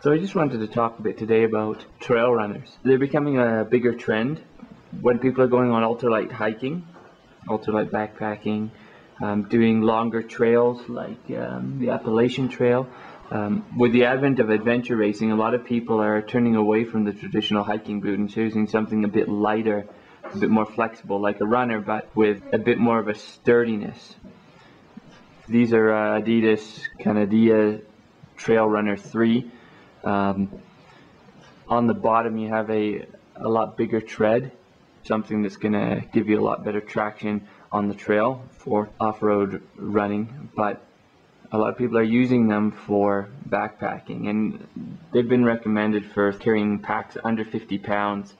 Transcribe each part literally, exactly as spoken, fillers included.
So I just wanted to talk a bit today about trail runners. They're becoming a bigger trend when people are going on ultralight hiking, ultralight backpacking, um, doing longer trails like um, the Appalachian Trail. Um, with the advent of adventure racing, a lot of people are turning away from the traditional hiking boot and choosing something a bit lighter, a bit more flexible, like a runner, but with a bit more of a sturdiness. These are uh, Adidas Kanadia Trail Runner three. Um, on the bottom you have a, a lot bigger tread, something that's going to give you a lot better traction on the trail for off-road running, but a lot of people are using them for backpacking, and they've been recommended for carrying packs under fifty pounds.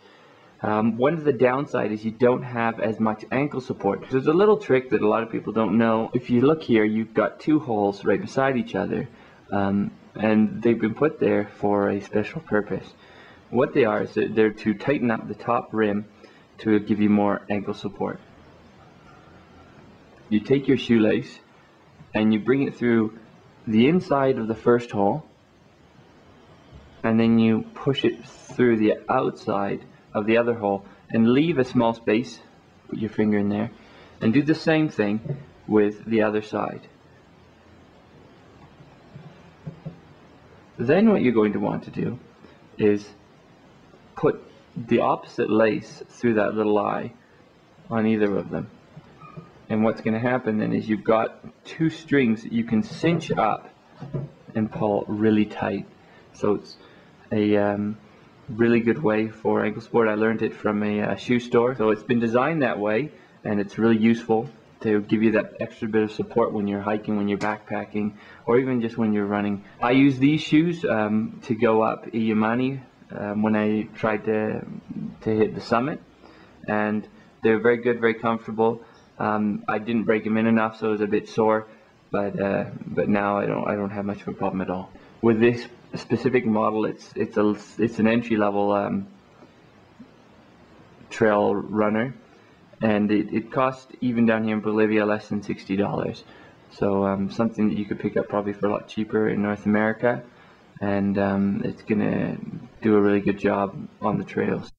Um, one of the downside is you don't have as much ankle support. There's a little trick that a lot of people don't know. If you look here, you've got two holes right beside each other. Um, and they've been put there for a special purpose. What they are is that they're to tighten up the top rim to give you more ankle support. You take your shoelace and you bring it through the inside of the first hole, and then you push it through the outside of the other hole and leave a small space, put your finger in there, and do the same thing with the other side. Then what you're going to want to do is put the opposite lace through that little eye on either of them. And what's going to happen then is you've got two strings that you can cinch up and pull really tight. So it's a um, really good way for ankle support. I learned it from a, a shoe store. So it's been designed that way, and it's really useful to give you that extra bit of support when you're hiking, when you're backpacking, or even just when you're running. I use these shoes um, to go up Iyamani um, when I tried to, to hit the summit, and they're very good, very comfortable. Um, I didn't break them in enough, so it was a bit sore, but uh, but now I don't I don't have much of a problem at all. With this specific model, it's it's a it's an entry level um, trail runner. And it, it cost, even down here in Bolivia, less than sixty dollars. So um, something that you could pick up probably for a lot cheaper in North America. And um, it's going to do a really good job on the trails.